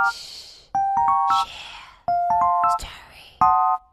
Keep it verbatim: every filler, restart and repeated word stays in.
Share story.